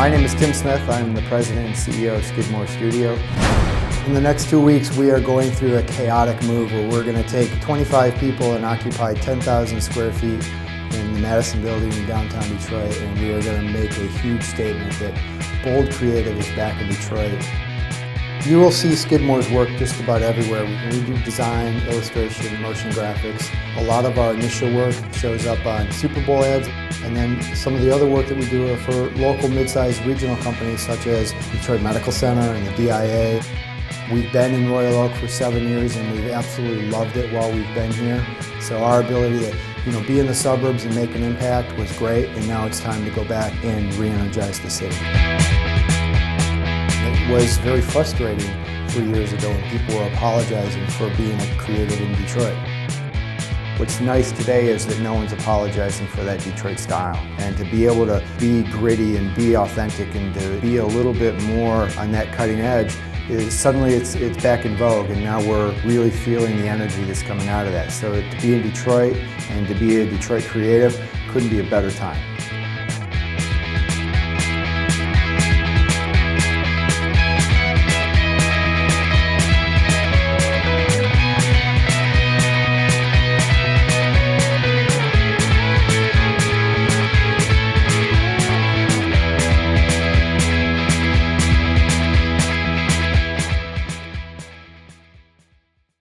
My name is Tim Smith. I'm the president and CEO of Skidmore Studio. In the next 2 weeks, we are going through a chaotic move where we're going to take 25 people and occupy 10,000 square feet in the Madison building in downtown Detroit, and we are going to make a huge statement that Bold Creative is back in Detroit. You will see Skidmore's work just about everywhere. We do design, illustration, motion graphics. A lot of our initial work shows up on Super Bowl ads, and then some of the other work that we do are for local mid-sized regional companies such as Detroit Medical Center and the DIA. We've been in Royal Oak for 7 years and we've absolutely loved it while we've been here. So our ability to be in the suburbs and make an impact was great, and now it's time to go back and re-energize the city. It was very frustrating 3 years ago when people were apologizing for being creative in Detroit. What's nice today is that no one's apologizing for that Detroit style, and to be able to be gritty and be authentic and to be a little bit more on that cutting edge, suddenly it's back in vogue, and now we're really feeling the energy that's coming out of that. So to be in Detroit and to be a Detroit creative couldn't be a better time.